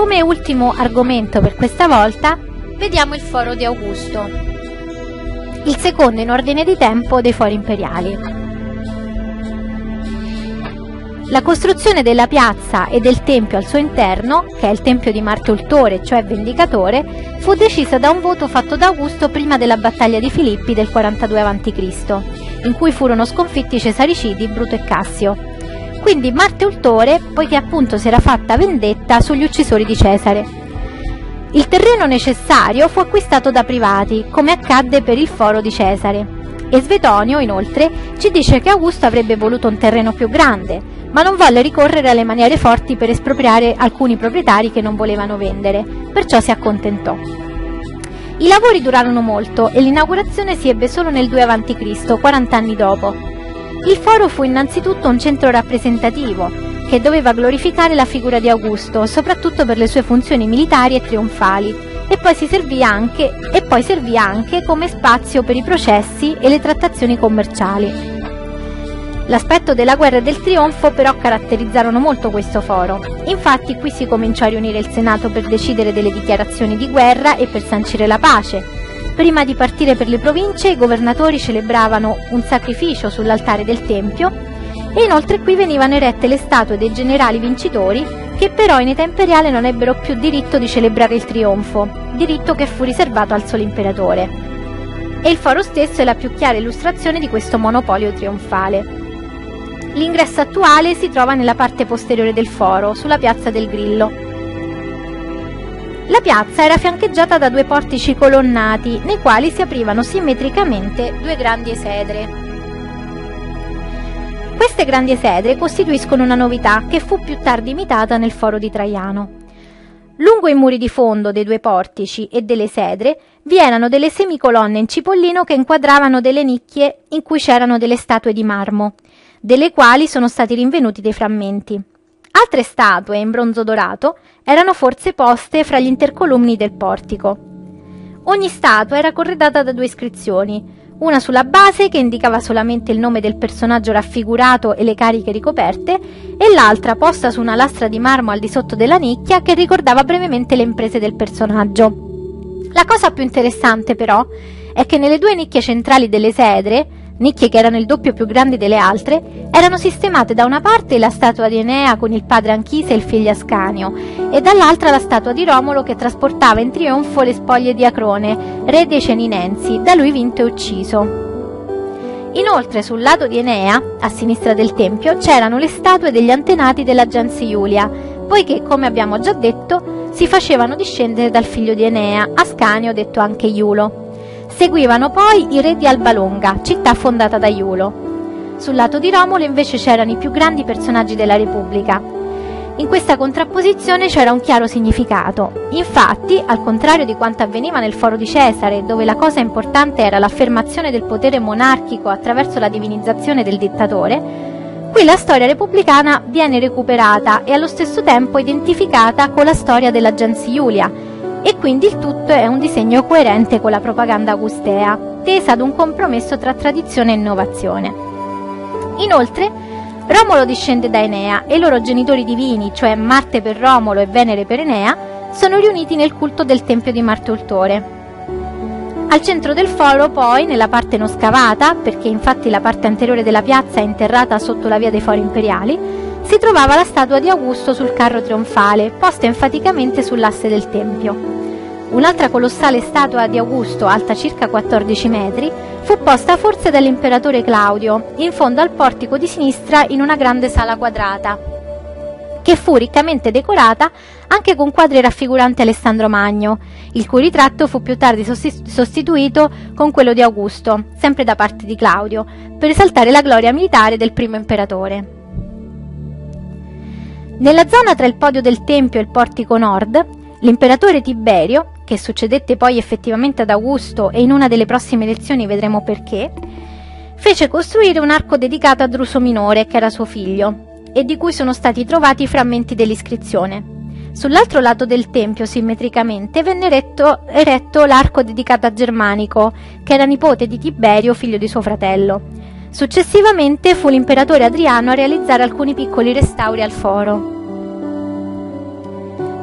Come ultimo argomento per questa volta vediamo il Foro di Augusto, il secondo in ordine di tempo dei fori imperiali. La costruzione della piazza e del tempio al suo interno, che è il tempio di Marte Ultore, cioè Vendicatore, fu decisa da un voto fatto da Augusto prima della battaglia di Filippi del 42 a.C., in cui furono sconfitti i cesaricidi Bruto e Cassio. Quindi Marte Ultore, poiché appunto si era fatta vendetta sugli uccisori di Cesare. Il terreno necessario fu acquistato da privati, come accadde per il Foro di Cesare. E Svetonio, inoltre, ci dice che Augusto avrebbe voluto un terreno più grande, ma non volle ricorrere alle maniere forti per espropriare alcuni proprietari che non volevano vendere, perciò si accontentò. I lavori durarono molto e l'inaugurazione si ebbe solo nel 2 a.C., 40 anni dopo. Il foro fu innanzitutto un centro rappresentativo, che doveva glorificare la figura di Augusto, soprattutto per le sue funzioni militari e trionfali, e poi servì anche come spazio per i processi e le trattazioni commerciali. L'aspetto della guerra e del trionfo però caratterizzarono molto questo foro. Infatti qui si cominciò a riunire il Senato per decidere delle dichiarazioni di guerra e per sancire la pace. Prima di partire per le province, i governatori celebravano un sacrificio sull'altare del Tempio e inoltre qui venivano erette le statue dei generali vincitori che però in età imperiale non ebbero più diritto di celebrare il trionfo, diritto che fu riservato al solo imperatore. E il foro stesso è la più chiara illustrazione di questo monopolio trionfale. L'ingresso attuale si trova nella parte posteriore del foro, sulla piazza del Grillo. La piazza era fiancheggiata da due portici colonnati, nei quali si aprivano simmetricamente due grandi esedre. Queste grandi esedre costituiscono una novità che fu più tardi imitata nel Foro di Traiano. Lungo i muri di fondo dei due portici e delle esedre vi erano delle semicolonne in cipollino che inquadravano delle nicchie in cui c'erano delle statue di marmo, delle quali sono stati rinvenuti dei frammenti. Altre statue in bronzo dorato erano forse poste fra gli intercolumni del portico. Ogni statua era corredata da due iscrizioni, una sulla base che indicava solamente il nome del personaggio raffigurato e le cariche ricoperte, e l'altra posta su una lastra di marmo al di sotto della nicchia che ricordava brevemente le imprese del personaggio. La cosa più interessante però è che nelle due nicchie centrali delle sedre, nicchie che erano il doppio più grandi delle altre, erano sistemate da una parte la statua di Enea con il padre Anchise e il figlio Ascanio, e dall'altra la statua di Romolo che trasportava in trionfo le spoglie di Acrone, re dei Ceninensi, da lui vinto e ucciso. Inoltre sul lato di Enea, a sinistra del tempio, c'erano le statue degli antenati della gens Iulia, poiché, come abbiamo già detto, si facevano discendere dal figlio di Enea, Ascanio detto anche Iulo. Seguivano poi i re di Alba Longa, città fondata da Iulo. Sul lato di Romolo invece c'erano i più grandi personaggi della Repubblica. In questa contrapposizione c'era un chiaro significato. Infatti, al contrario di quanto avveniva nel Foro di Cesare, dove la cosa importante era l'affermazione del potere monarchico attraverso la divinizzazione del dittatore, qui la storia repubblicana viene recuperata e allo stesso tempo identificata con la storia della gens Iulia, e quindi il tutto è un disegno coerente con la propaganda augustea, tesa ad un compromesso tra tradizione e innovazione. Inoltre, Romolo discende da Enea e i loro genitori divini, cioè Marte per Romolo e Venere per Enea, sono riuniti nel culto del Tempio di Marte Ultore. Al centro del foro poi, nella parte non scavata, perché infatti la parte anteriore della piazza è interrata sotto la via dei fori imperiali, si trovava la statua di Augusto sul carro trionfale, posta enfaticamente sull'asse del tempio. Un'altra colossale statua di Augusto, alta circa 14 metri, fu posta forse dall'imperatore Claudio, in fondo al portico di sinistra in una grande sala quadrata, che fu riccamente decorata anche con quadri raffiguranti Alessandro Magno, il cui ritratto fu più tardi sostituito con quello di Augusto, sempre da parte di Claudio, per esaltare la gloria militare del primo imperatore. Nella zona tra il podio del Tempio e il portico nord, l'imperatore Tiberio, che succedette poi effettivamente ad Augusto e in una delle prossime lezioni vedremo perché, fece costruire un arco dedicato a Druso Minore, che era suo figlio, e di cui sono stati trovati i frammenti dell'iscrizione. Sull'altro lato del Tempio, simmetricamente, venne eretto l'arco dedicato a Germanico, che era nipote di Tiberio, figlio di suo fratello. Successivamente fu l'imperatore Adriano a realizzare alcuni piccoli restauri al foro.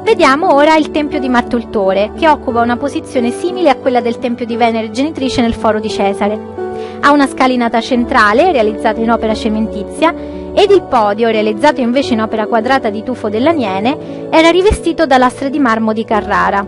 Vediamo ora il tempio di Marte Ultore, che occupa una posizione simile a quella del tempio di Venere Genitrice nel Foro di Cesare. Ha una scalinata centrale, realizzata in opera cementizia, ed il podio, realizzato invece in opera quadrata di tufo dell'Aniene, era rivestito da lastre di marmo di Carrara.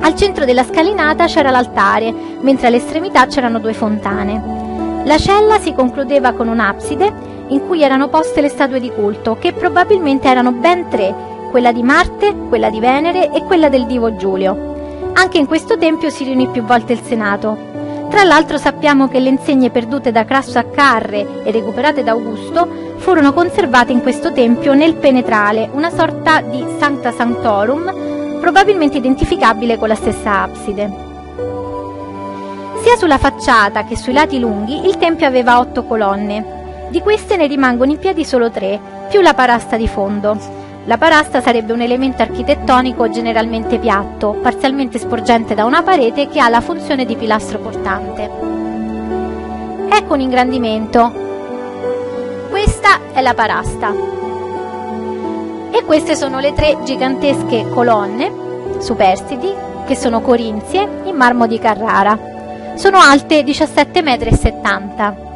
Al centro della scalinata c'era l'altare, mentre all'estremità c'erano due fontane. La cella si concludeva con un'abside in cui erano poste le statue di culto, che probabilmente erano ben tre, quella di Marte, quella di Venere e quella del divo Giulio. Anche in questo tempio si riunì più volte il Senato. Tra l'altro sappiamo che le insegne perdute da Crasso a Carre e recuperate da Augusto furono conservate in questo tempio nel penetrale, una sorta di Sancta Sanctorum, probabilmente identificabile con la stessa abside. Sia sulla facciata che sui lati lunghi il tempio aveva 8 colonne. Di queste ne rimangono in piedi solo 3, più la parasta di fondo. La parasta sarebbe un elemento architettonico generalmente piatto, parzialmente sporgente da una parete, che ha la funzione di pilastro portante. Ecco un ingrandimento. Questa è la parasta. E queste sono le 3 gigantesche colonne, superstiti, che sono corinzie, in marmo di Carrara. Sono alte 17,70 m.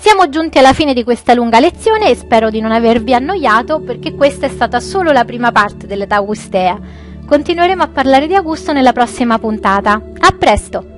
Siamo giunti alla fine di questa lunga lezione e spero di non avervi annoiato, perché questa è stata solo la prima parte dell'età augustea. Continueremo a parlare di Augusto nella prossima puntata. A presto!